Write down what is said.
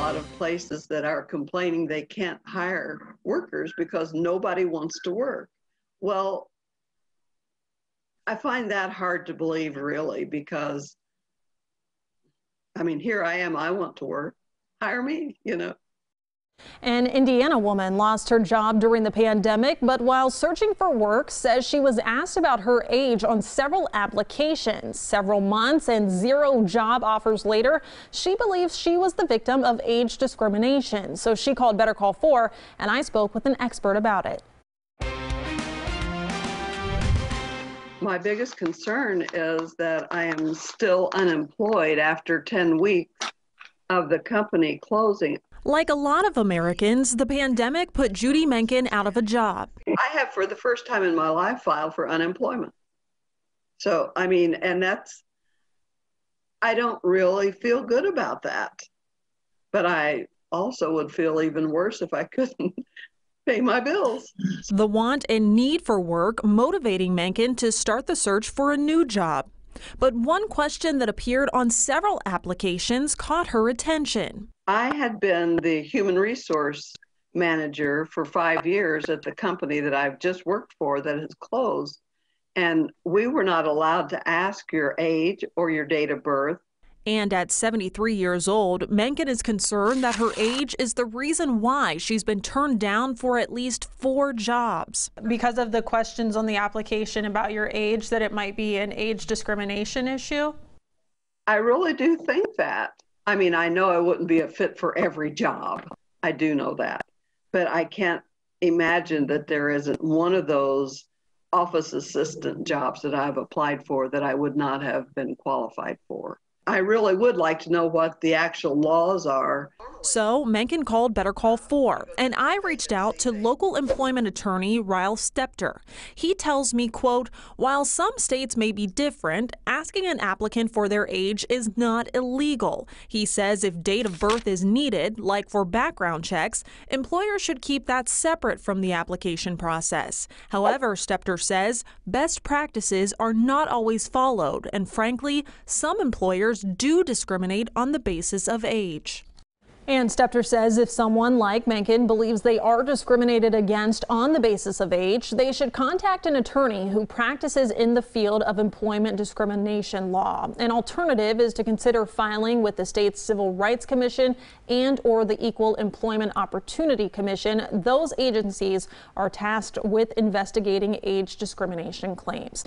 lot of places that are complaining they can't hire workers because nobody wants to work. Well, I find that hard to believe, really, because, I mean, here I am, I want to work. Hire me, you know. An Indiana woman lost her job during the pandemic, but while searching for work, says she was asked about her age on several applications. Several months and zero job offers later, she believes she was the victim of age discrimination. So she called Better Call 4, and I spoke with an expert about it. My biggest concern is that I am still unemployed after 10 weeks of the company closing. Like a lot of Americans, the pandemic put Judy Menken out of a job. I have, for the first time in my life, filed for unemployment. So, I mean, and that's, I don't really feel good about that. But I also would feel even worse if I couldn't pay my bills. The want and need for work motivating Menken to start the search for a new job. But one question that appeared on several applications caught her attention. I had been the human resource manager for 5 years at the company that I've just worked for that has closed, and we were not allowed to ask your age or your date of birth. And at 73 years old, Menken is concerned that her age is the reason why she's been turned down for at least 4 jobs. Because of the questions on the application about your age, that it might be an age discrimination issue? I really do think that. I mean, I know I wouldn't be a fit for every job. I do know that. But I can't imagine that there isn't one of those office assistant jobs that I've applied for that I would not have been qualified for. I really would like to know what the actual laws are. So Menken called Better Call 4, and I reached out to local employment attorney Ryle Stepter. He tells me, quote, while some states may be different, asking an applicant for their age is not illegal. He says if date of birth is needed, like for background checks, employers should keep that separate from the application process. However, Stepter says best practices are not always followed, and frankly, some employers do discriminate on the basis of age. And Stepter says if someone like Menken believes they are discriminated against on the basis of age, they should contact an attorney who practices in the field of employment discrimination law. An alternative is to consider filing with the state's Civil Rights Commission and or the Equal Employment Opportunity Commission. Those agencies are tasked with investigating age discrimination claims.